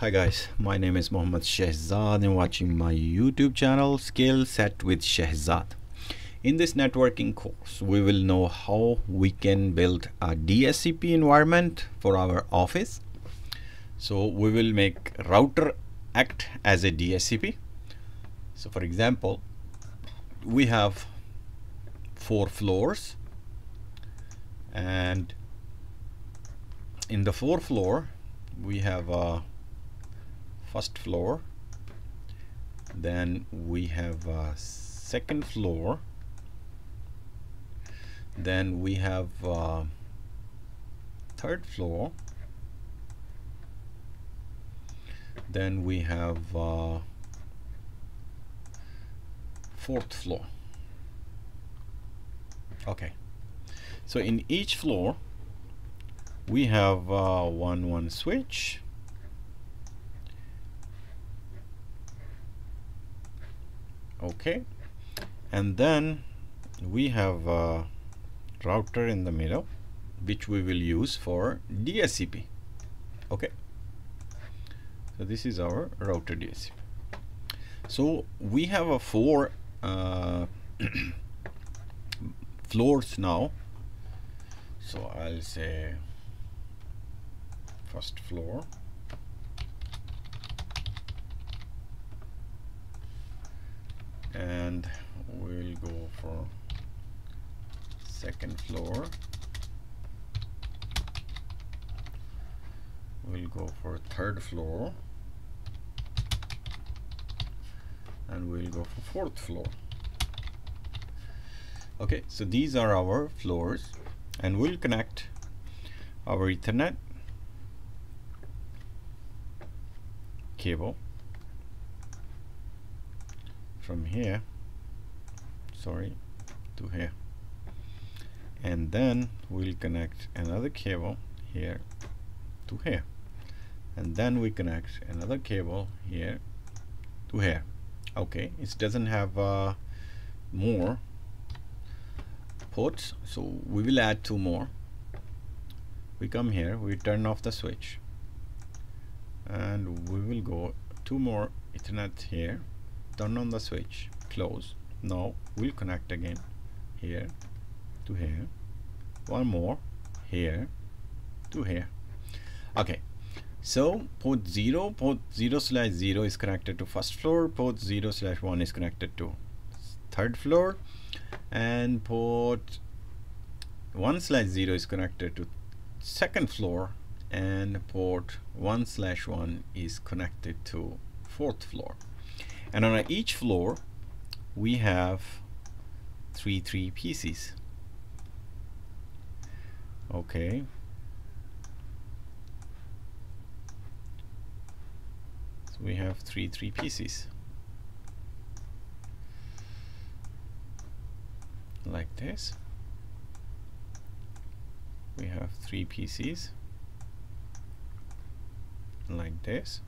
Hi guys, my name is Mohammed Shehzad and watching my YouTube channel Skill Set with Shehzad. In this networking course, we will know how we can build a DHCP environment for our office. So we will make router act as a DHCP. So for example, we have 4 floors, and in the 4th floor we have a first floor, then we have a second floor, then we have a third floor, then we have a fourth floor. Okay, so in each floor we have 1-1 switch, okay, and then we have a router in the middle which we will use for DHCP. Okay, so this is our router DHCP. So we have a 4 floors now. So I'll say first floor, and we'll go for second floor, we'll go for third floor, and we'll go for fourth floor. Okay, so these are our floors, and we'll connect our Ethernet cable from here, sorry, to here, and then we'll connect another cable here to here, and then we connect another cable here to here. Okay, it doesn't have more ports, so we will add 2 more. We come here, we turn off the switch, and we will go 2 more Ethernet here, turn on the switch, close. Now we'll connect again here to here, 1 more here to here. Okay, so port 0/0 is connected to first floor, port 0/1 is connected to third floor, and port 1/0 is connected to second floor, and port 1/1 is connected to fourth floor. And on each floor we have 3 PCs. Okay, so we have 3 PCs like this. We have 3 PCs like this,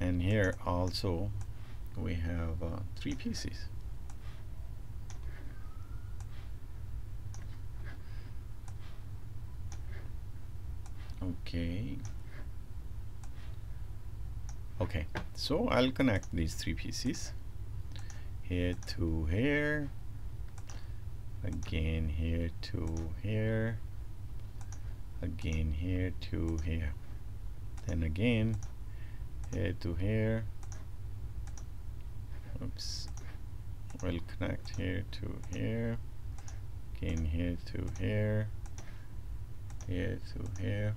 and here also we have 3 PCs. Okay, so I'll connect these 3 PCs here to here, again here to here, again here to here, then again here to here. Oops, we'll connect here to here, again here to here, here to here,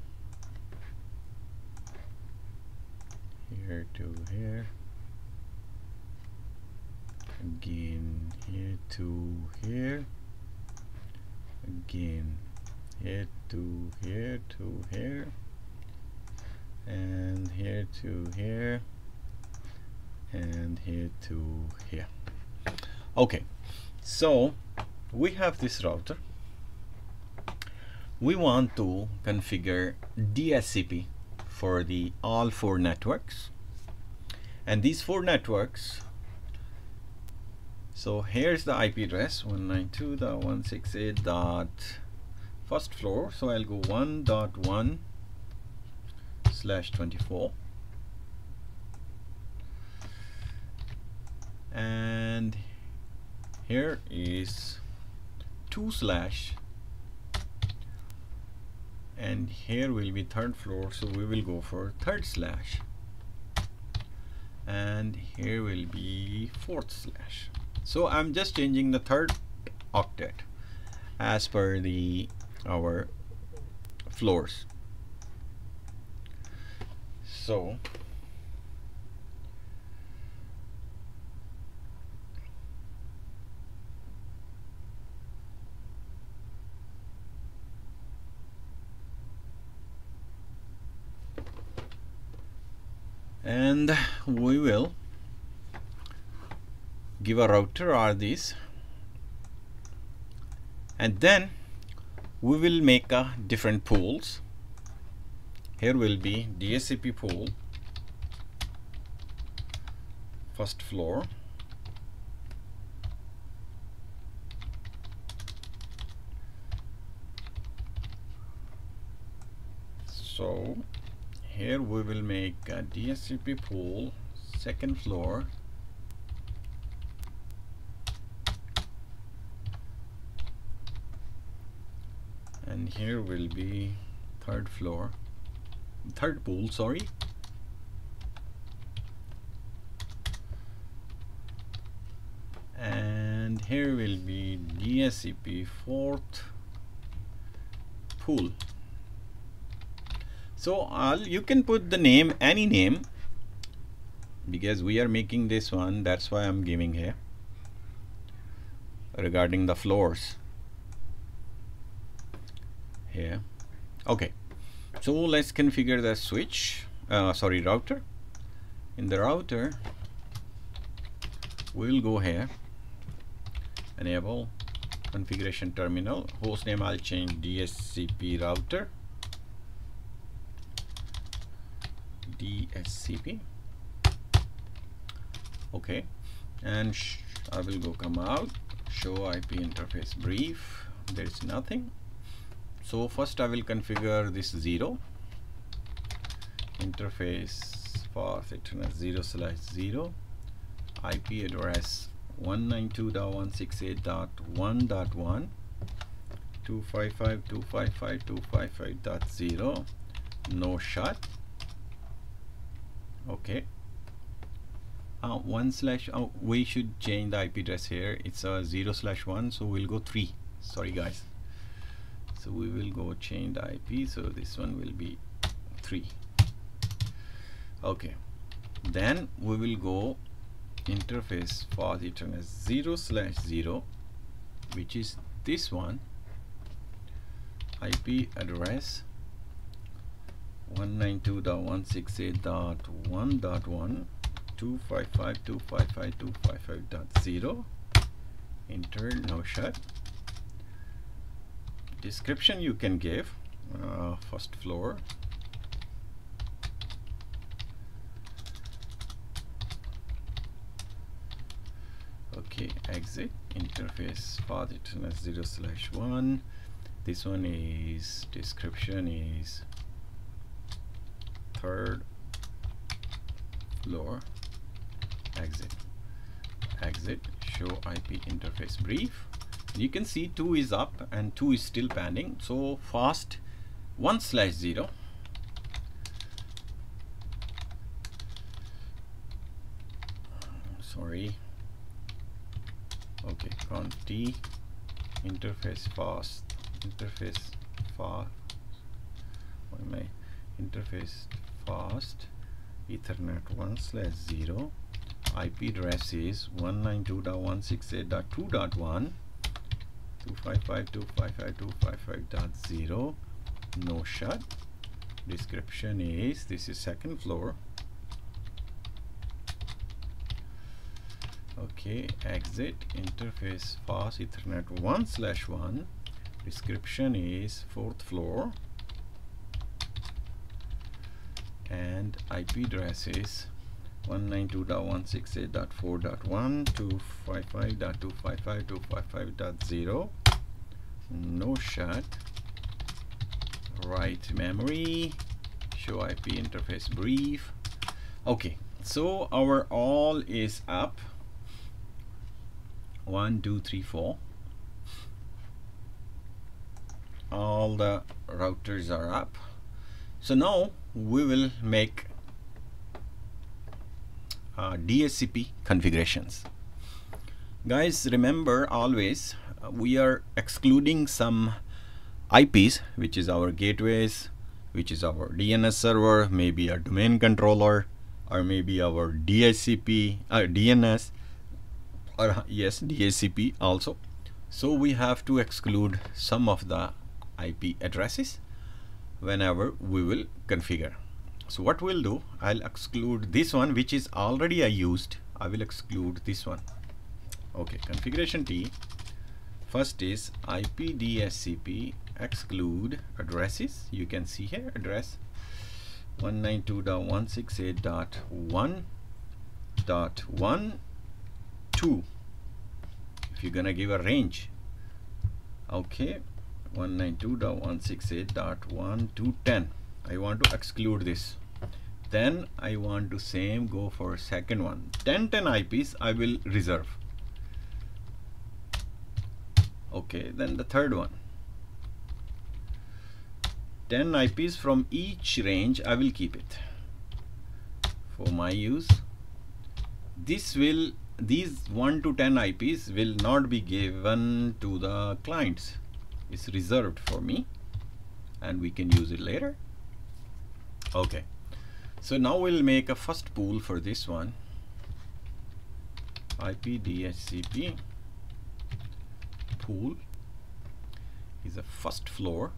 here to here, again here to here, again here to here to here, and here to here, and here to here. Okay, so we have this router. We want to configure DHCP for the all 4 networks, and these 4 networks. So here's the IP address 192.168.first floor. So I'll go 1.1/24. and here is 2/ and here will be 3rd floor, so we will go for 3rd slash, and here will be 4th slash. So I'm just changing the 3rd octet as per the our floors. So and we will give a router or these, and then we will make a different pools. Here will be DHCP pool, 1st floor, so here we will make a DHCP pool 2nd floor, and here will be 3rd pool, sorry. And here will be DHCP 4th pool. So you can put the name, any name, because we are making this one, that's why I'm giving here regarding the floors here. Okay, so let's configure the switch, sorry, router. In the router we'll go here, enable configuration terminal, hostname I'll change DHCP router, DHCP. Okay, and I will go come out, show IP interface brief, there is nothing. So first I will configure this 0 interface for FastEthernet 0/0, IP address 192.168.1.1, 255.255.255.0, no shut. Okay, 1/ oh, we should change the IP address here, it's a 0/1, so we'll go 3, sorry guys. So we will go change the IP, so this one will be 3. Okay, then we will go interface for the Ethernet 0/0, which is this one, IP address 192.168.1.1, 255.255.255.0, enter, no shut. Description you can give 1st floor, okay, exit interface for the Ethernet 0/1. This one is description is 3rd floor, exit, exit, show IP interface brief. You can see 2 is up and 2 is still pending. So fast 1/0. Sorry. Okay, count T interface fast interface fast. What am I? Interface fast Ethernet 1/0. IP address is 192.168.2.1. 255.255.255.0, no shut. Description is this is 2nd floor. Okay, exit interface fast Ethernet 1/1. Description is 4th floor, and IP address is 192.168.4.1, 255.255.255.0, no shut. Write memory, show IP interface brief. Okay, so our all is up. 1, 2, 3, 4. All the routers are up. So now we will make DHCP configurations. Guys, remember always we are excluding some IPs, which is our gateways, which is our DNS server, maybe our domain controller, or maybe our DHCP or DNS, or yes, DHCP also. So we have to exclude some of the IP addresses whenever we will configure. So what we'll do, I'll exclude this one, which is already I used. I will exclude this one. Okay, configuration T. First is IP DHCP exclude addresses. You can see here address 192.168.1.1.2. If you're gonna give a range, okay, 192.168.1.2.10. I want to exclude this. Then I want to same go for second one. 1010 IPs I will reserve. Okay, then the third one. 10 IPs from each range I will keep it for my use. These 1 to 10 IPs will not be given to the clients. It's reserved for me and we can use it later. Okay, so now we'll make a first pool for this one. IP DHCP pool is a first floor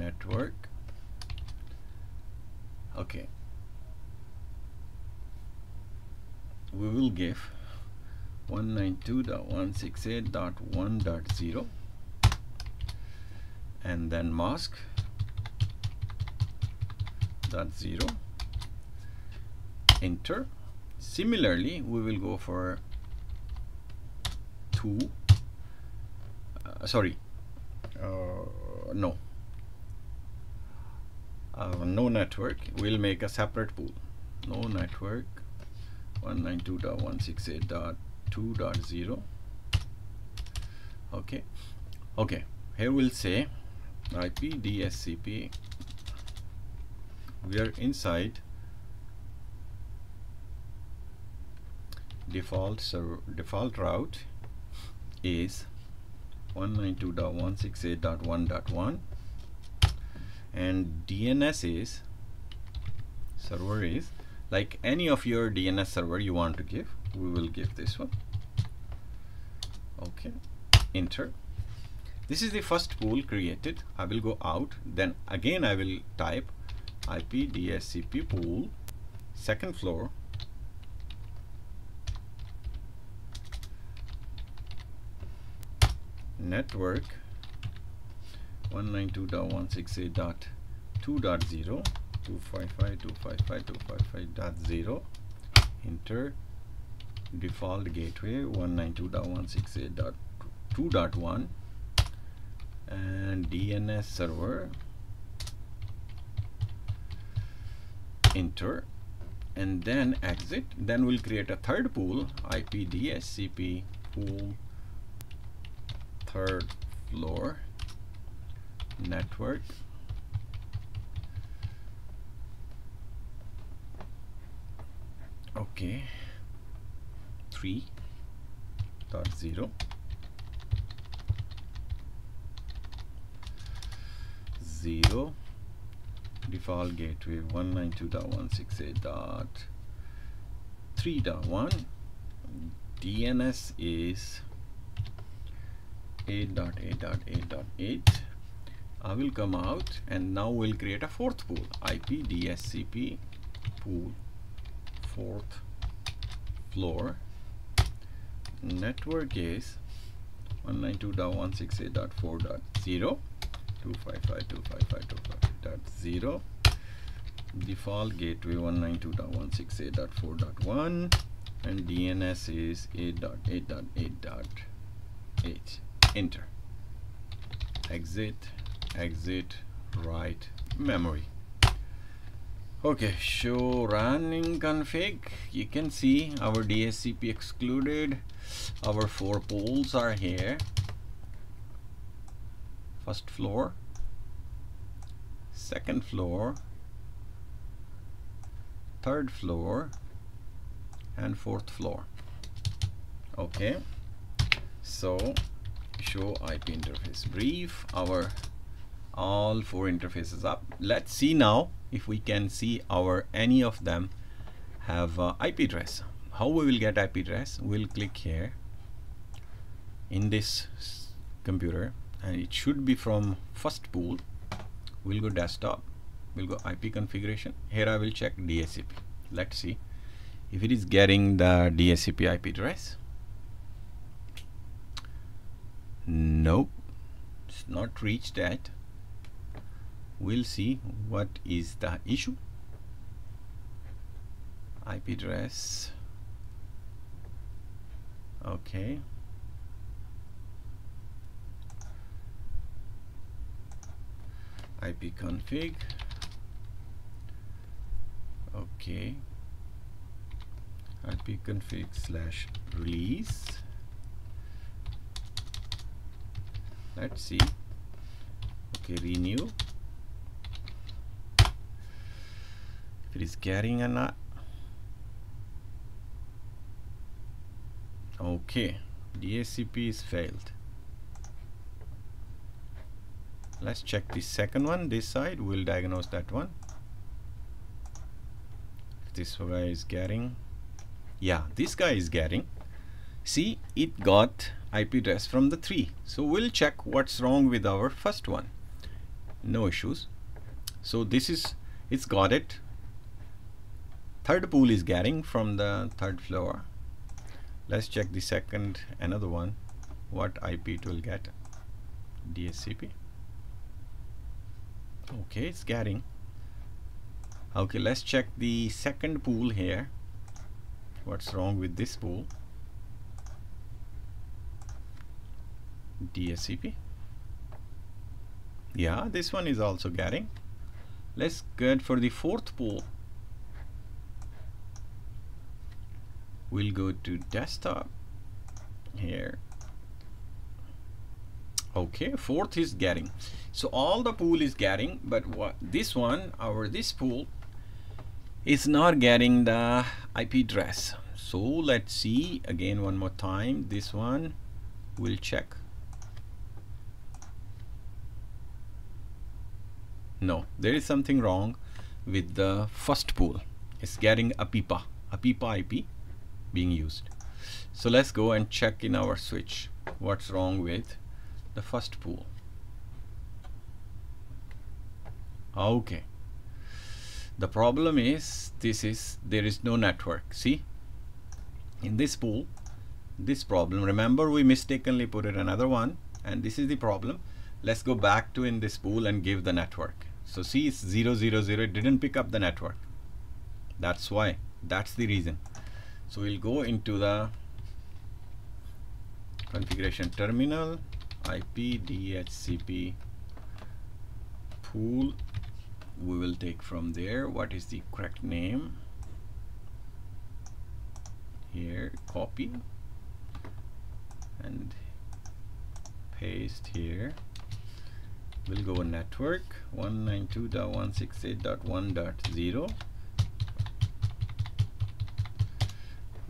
network. Okay, we will give 192.168.1.0 and then mask.0, enter. Similarly, we will go for 2, no network. We'll make a separate pool, no network 192.168.2.0. Okay, here we'll say IP DHCP. We are inside default server. Default route is 192.168.1.1 and DNS is server is like any of your DNS server you want to give. We will give this one. Okay, enter. This is the first pool created. I will go out, then again I will type IP DHCP pool second floor network 192.168.2.0 255.255.255.0, enter. Default gateway 192.168.2.1 and DNS server, enter, and then exit. Then we'll create a third pool, IP DHCP pool third floor network okay 3.0 0 default gateway 192.168.3.1 DNS is 8.8.8.8. I will come out and now we'll create a fourth pool, IP DHCP pool fourth floor network is 192.168.4.0 255.255.255.0 default gateway 192.168.4.1 and DNS is 8.8.8.8. Enter, exit, write memory. Okay, show running config. You can see our DHCP excluded. Our 4 pools are here. First floor, second floor, third floor, and fourth floor. Okay, so show IP interface brief. Our all 4 interfaces up. Let's see now if we can see our any of them have IP address. How we will get IP address? We'll click here in this computer, and it should be from first pool. We'll go desktop, we'll go IP configuration. Here I will check DHCP. Let's see if it is getting the DHCP IP address. Nope, it's not reached yet. We'll see what is the issue. IP address. Okay. IP config. Okay. IP config slash release. Let's see. Okay, renew. If it is carrying or not. Okay, DHCP is failed. Let's check the second one. This side, we'll diagnose that one. If this guy is getting, yeah, this guy is getting. See, it got IP address from the 3. So we'll check what's wrong with our first one. No issues. So this is, it's got it. Third pool is getting from the third floor. Let's check the second, another one, what IP it will get. DHCP. Okay, it's getting. Okay, let's check the second pool here. What's wrong with this pool? DHCP. Yeah, this one is also getting. Let's go for the fourth pool. We'll go to desktop here. Okay, fourth is getting. So all the pool is getting, but what this one, our this pool is not getting the IP address. So let's see again one more time. This one we'll check. No, there is something wrong with the first pool. It's getting APIPA IP being used. So let's go and check in our switch what's wrong with the first pool. Okay, the problem is there is no network. See, in this pool, this problem, remember we mistakenly put in another one, and this is the problem. Let's go back to in this pool and give the network. So see, it's 000, it didn't pick up the network. That's why, that's the reason. So we'll go into the configuration terminal, IP DHCP pool. We will take from there. What is the correct name? Here, copy and paste here. We'll go network 192.168.1.0.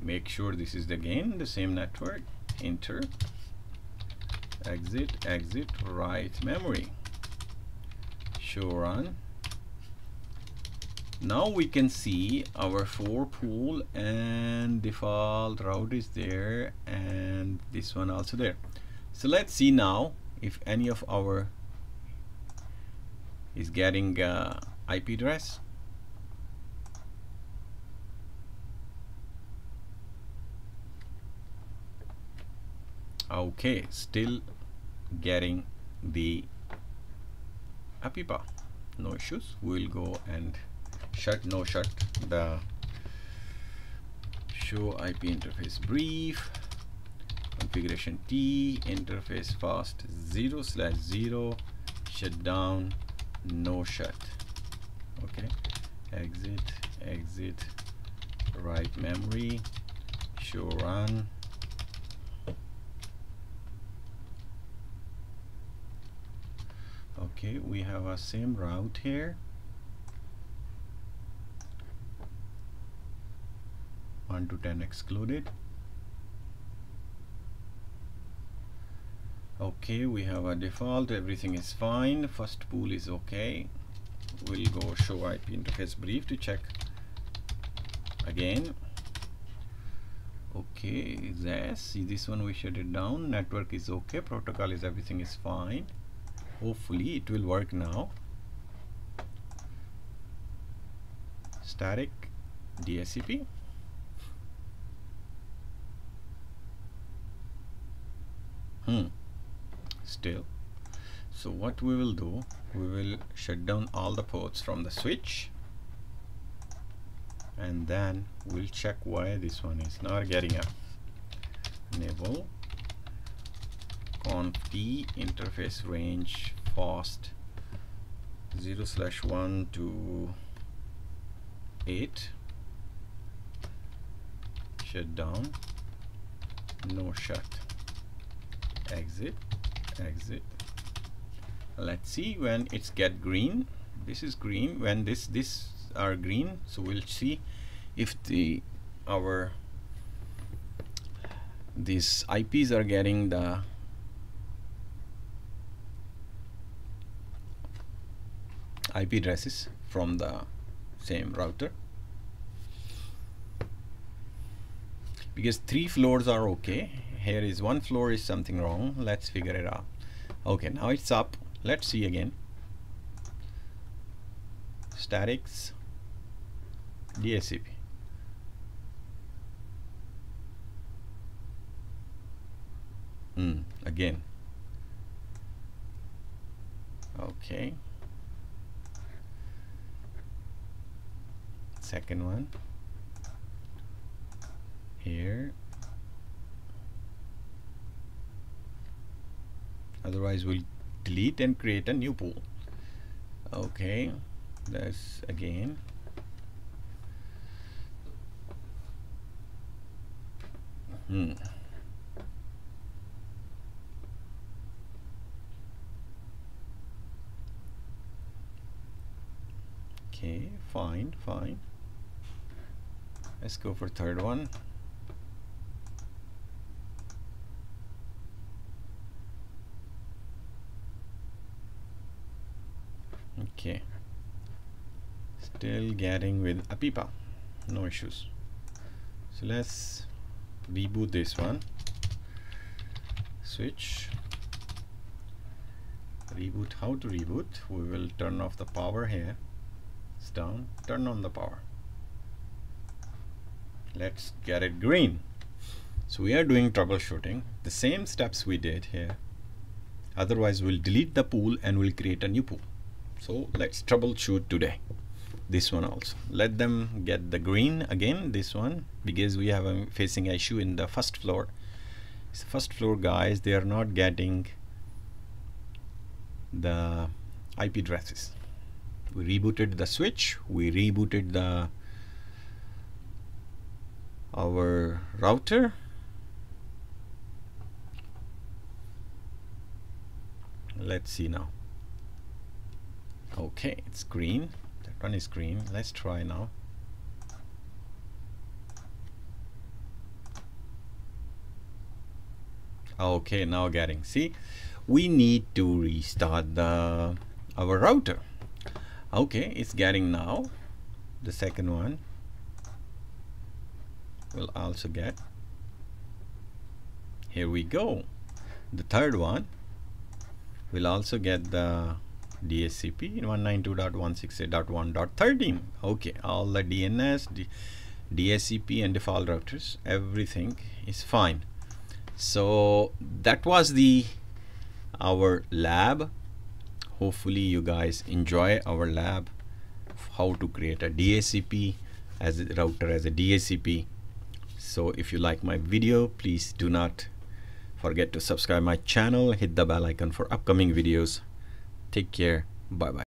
Make sure this is again the same network. Enter, exit, write memory, show run. Now we can see our 4 pool and default route is there, and this one also there. So let's see now if any of our is getting IP address. Okay, still getting the APIPA, no issues. We'll go and shut the show IP interface brief, configuration T, interface fast 0/0, shutdown, no shut. Okay, exit write memory, show run, okay, we have a same route here, one to 10 excluded. Okay, we have a default, everything is fine, first pool is okay. We'll go show IP interface brief to check again. Okay, yes, see this one we shut it down, network is okay, protocol is everything is fine. Hopefully it will work now. Static DHCP. Still. So what we will do, we will shut down all the ports from the switch, and then we'll check why this one is not getting up. Enable conf d interface range fast 0/1 to 8, shut down, no shut, exit. Let's see when it's get green. This is green when this are green, so we'll see if these IPs are getting the IP addresses from the same router, because 3 floors are okay. Here is one floor is something wrong. Let's figure it out. Okay, now it's up. Let's see again. Statics DHCP. Again. Okay. Second one. Here. Otherwise we'll delete and create a new pool. Okay, that's again. Okay, fine. Let's go for third one. Okay, still getting with APIPA, no issues. So let's reboot this one, switch, reboot. How to reboot? We will turn off the power here, it's down, turn on the power. Let's get it green. So we are doing troubleshooting, the same steps we did here. Otherwise we'll delete the pool and we'll create a new pool. So let's troubleshoot today this one also. Let them get the green again, this one, because we have a facing issue in the first floor. It's the first floor guys, they are not getting the IP addresses. We rebooted the switch, we rebooted the our router, let's see now. Okay, it's green, that one is green. Let's try now. Okay, now getting, see, we need to restart our router. Okay, it's getting now. The second one will also get. Here we go. The third one will also get the DHCP 192.168.1.13. okay, all the DNS, DHCP and default routers, everything is fine. So that was our lab. Hopefully you guys enjoy our lab, how to create a DHCP as a router as a DHCP. So if you like my video, please do not forget to subscribe my channel, hit the bell icon for upcoming videos. Take care. Bye-bye.